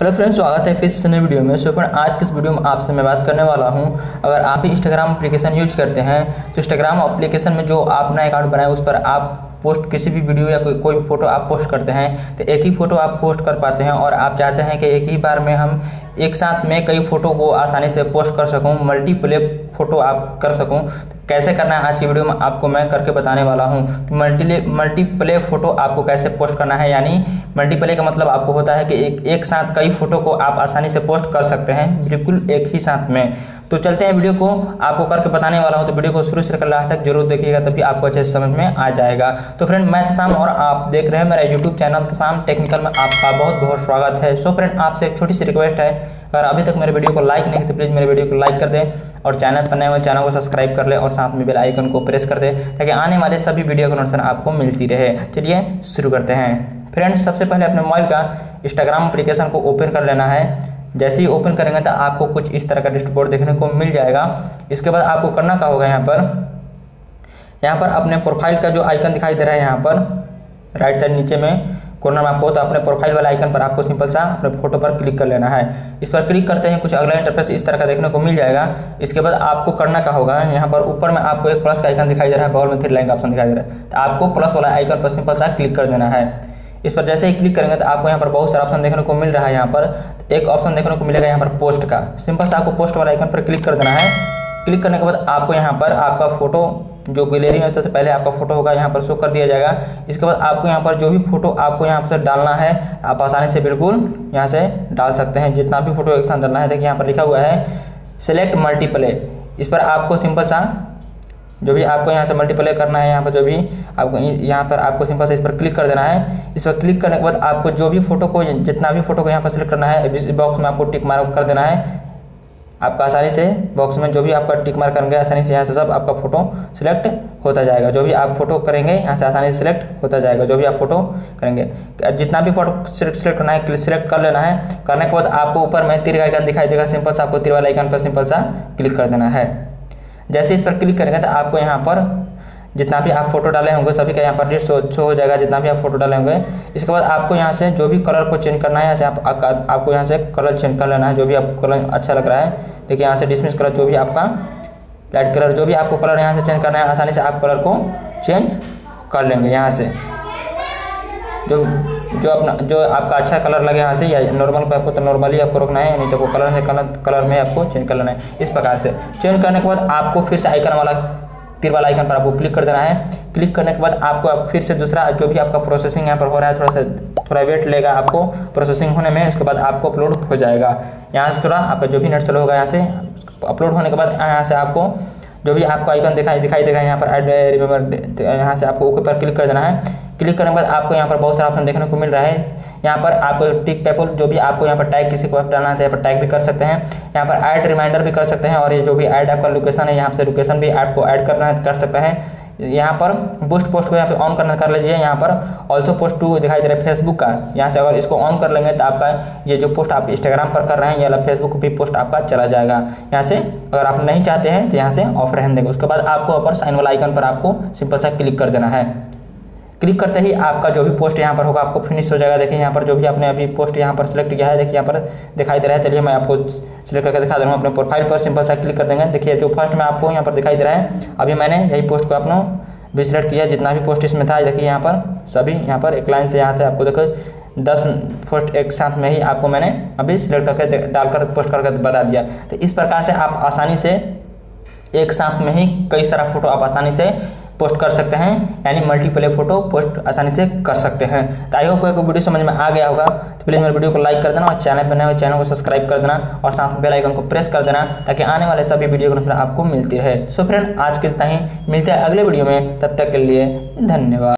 Hello friends, स्वागत है फिर से नए वीडियो में। सो फ्रेंड, आज किस वीडियो में आपसे मैं बात करने वाला हूं, अगर आप भी इंस्टाग्राम एप्लीकेशन यूज करते हैं तो इंस्टाग्राम एप्लीकेशन में जो आप नया अकाउंट बनाए उस पर आप पोस्ट किसी भी वीडियो या कोई भी फोटो आप पोस्ट करते हैं तो एक ही फ़ोटो आप पोस्ट कर पाते हैं। और आप चाहते हैं कि एक ही बार में हम एक साथ में कई फ़ोटो को आसानी से पोस्ट कर सकूं, मल्टीप्ले फ़ोटो आप कर सकूं, तो कैसे करना है आज की वीडियो में आपको मैं करके बताने वाला हूं कि मल्टीप्ले फ़ोटो आपको कैसे पोस्ट करना है। यानी मल्टीप्ले का मतलब आपको होता है कि एक साथ कई फ़ोटो को आप आसानी से पोस्ट कर सकते हैं, बिल्कुल एक ही साथ में। तो चलते हैं, वीडियो को आपको करके बताने वाला हूं, तो वीडियो को शुरू से लेकर लास्ट तक जरूर देखिएगा, तभी आपको अच्छे से समझ में आ जाएगा। तो फ्रेंड, मैं तशाम और आप देख रहे हैं मेरा यूट्यूब चैनल तशाम टेक्निकल में आपका बहुत बहुत स्वागत है। सो फ्रेंड, आपसे एक छोटी सी रिक्वेस्ट है, अगर अभी तक मेरे वीडियो को लाइक नहीं तो प्लीज़ मेरे वीडियो को लाइक कर दें और चैनल पर नए हुए चैनल को सब्सक्राइब कर लें और साथ में बेल आइकन को प्रेस कर दें ताकि आने वाले सभी वीडियो का नोटिफिकेशन आपको मिलती रहे। चलिए शुरू करते हैं। फ्रेंड्स, सबसे पहले अपने मोबाइल का इंस्टाग्राम एप्लीकेशन को ओपन कर लेना है। जैसे ही ओपन करेंगे तो आपको कुछ इस तरह का डैशबोर्ड देखने को मिल जाएगा। इसके बाद आपको करना क्या होगा, यहाँ पर अपने प्रोफाइल का जो आइकन दिखाई दे रहा है, यहाँ पर राइट साइड नीचे में कॉर्नर में आपको, तो अपने प्रोफाइल वाला आइकन पर आपको सिंपल सा अपने फोटो पर क्लिक कर लेना है। इस पर क्लिक करते हैं कुछ अगला इंटरफेस इस तरह का देखने को मिल जाएगा। इसके बाद आपको करना क्या होगा, यहाँ पर ऊपर में आपको एक प्लस का आइकन दिखाई दे रहा है, बगल में थ्री लाइन का ऑप्शन दिखाई दे रहा है, तो आपको प्लस वाला आइकन पर सिंपल सा क्लिक कर देना है। इस पर जैसे ही क्लिक करेंगे तो आपको यहाँ पर बहुत सारा ऑप्शन देखने को मिल रहा है। यहाँ पर एक ऑप्शन देखने को मिलेगा यहाँ पर पोस्ट का, सिंपल सा आपको पोस्ट वाला आइकन पर क्लिक कर देना है। क्लिक करने के बाद आपको यहाँ पर आपका फोटो जो गैलरी में सबसे पहले आपका फोटो होगा यहाँ पर शो कर दिया जाएगा। इसके बाद आपको यहाँ पर जो भी फोटो आपको यहाँ पर डालना है आप आसानी से बिल्कुल यहाँ से डाल सकते हैं, जितना भी फोटो एक साथ डालना है। देखिए यहाँ पर लिखा हुआ है सेलेक्ट मल्टीप्ले, इस पर आपको सिंपल सा जो भी आपको यहाँ से मल्टीप्लाई करना है, यहाँ पर जो भी आपको सिंपल से इस पर क्लिक कर देना है। इस पर क्लिक करने के बाद आपको जो भी फोटो को जितना भी फोटो को यहाँ पर सेलेक्ट करना है, इस बॉक्स में आपको टिक मार्क कर देना है। आपका आसानी से बॉक्स में जो भी आपका टिक मार्क करेंगे आसानी से यहाँ से सब आपका फोटो सिलेक्ट होता जाएगा। जो भी आप फोटो करेंगे यहाँ से आसानी से सिलेक्ट होता जाएगा, जो भी आप फोटो करेंगे जितना भी फोटो सिलेक्ट करना है सिलेक्ट कर लेना है। करने के बाद आपको ऊपर में तीर का आइकन दिखाई देगा, सिंपल सा आपको तीर वाला आइकन पर सिंपल सा क्लिक कर देना है। जैसे इस पर क्लिक करेंगे तो आपको यहाँ पर जितना भी आप फोटो डाले होंगे सभी का यहाँ पर लिस्ट शो हो जाएगा, जितना भी आप फोटो डाले होंगे। इसके बाद आपको यहाँ से जो भी कलर को चेंज करना है, यहाँ से आपको यहाँ से कलर चेंज कर लेना है, जो भी आपको कलर अच्छा लग रहा है। देखिए यहाँ से डिस्मिस कलर, जो भी आपका लाइट कलर, जो भी आपको कलर यहाँ से चेंज करना है आसानी से आप कलर को चेंज कर लेंगे। यहाँ से जो आपका अच्छा कलर लगे यहाँ से, या नॉर्मल पे आपको तो नॉर्मली आपको रखना है, नहीं तो वो कलर है कलर में आपको चेंज कर लेना है। इस प्रकार से चेंज करने के बाद आपको फिर से आइकन वाला तीर वाला आइकन पर आपको क्लिक कर देना है। क्लिक करने के बाद आपको फिर से दूसरा जो भी आपका प्रोसेसिंग यहाँ पर हो रहा है, थोड़ा वेट लेगा आपको प्रोसेसिंग होने में। उसके बाद आपको अपलोड हो जाएगा। यहाँ से थोड़ा आपका जो भी नेट चलो होगा, यहाँ से अपलोड होने के बाद यहाँ से आपको जो भी आपको आइकन दिखाई देगा यहाँ पर आई रिमेम्बर, यहाँ से आपको ओके पर क्लिक कर देना है। क्लिक करने के बाद आपको यहाँ पर बहुत सारा ऑप्शन देखने को मिल रहा है। यहाँ पर आपको टिक पेपर, जो भी आपको यहाँ पर टैग किसी को आप डालना है तो यहाँ पर टैग भी कर सकते हैं, यहाँ पर ऐड रिमाइंडर भी कर सकते हैं। और ये जो भी ऐड आपका लोकेशन है, यहाँ से लोकेशन भी ऐड को ऐड करना है कर सकते हैं। यहाँ पर बूस्ट पोस्ट को यहाँ पे ऑन करना कर लीजिए। यहाँ पर ऑल्सो पोस्ट टू दिखाई दे रहा है फेसबुक का, यहाँ से अगर इसको ऑन कर लेंगे तो आपका ये जो पोस्ट आप इंस्टाग्राम पर कर रहे हैं या फेसबुक पर पोस्ट आपका चला जाएगा। यहाँ से अगर आप नहीं चाहते हैं तो यहाँ से ऑफ रहने देंगे। उसके बाद आपको ऊपर साइन वाला आइकन पर आपको सिंपल सा क्लिक कर देना है। क्लिक करते ही आपका जो भी पोस्ट यहाँ पर होगा आपको फिनिश हो जाएगा। देखिए यहाँ पर जो भी आपने अभी पोस्ट यहाँ पर सिलेक्ट किया है, देखिए यहाँ पर दिखाई दे रहा है। चलिए मैं आपको सिलेक्ट करके दिखा दे रहा हूँ। अपने प्रोफाइल पर सिंपल सा क्लिक कर देंगे। देखिए जो फर्स्ट में आपको यहाँ पर दिखाई दे रहा है, अभी मैंने यही पोस्ट को आपने भी सिलेक्ट किया, जितना भी पोस्ट इसमें था। देखिए यहाँ पर सभी यहाँ पर एक लाइन से यहाँ से आपको देखो 10 पोस्ट एक साथ में ही आपको मैंने अभी सिलेक्ट करके डालकर पोस्ट करके बता दिया। तो इस प्रकार से आप आसानी से एक साथ में ही कई सारा फोटो आप आसानी से पोस्ट कर सकते हैं, यानी मल्टीप्ले फोटो पोस्ट आसानी से कर सकते हैं। तो आई होप आपको वीडियो समझ में आ गया होगा, तो प्लीज़ मेरे वीडियो को लाइक कर देना और चैनल पर नए हो चैनल को सब्सक्राइब कर देना और साथ में बेल आइकन को प्रेस कर देना ताकि आने वाले सभी वीडियो को आपको मिलती रहे। सो फ्रेंड, आज के इतना ही, मिलते हैं अगले वीडियो में, तब तक के लिए धन्यवाद।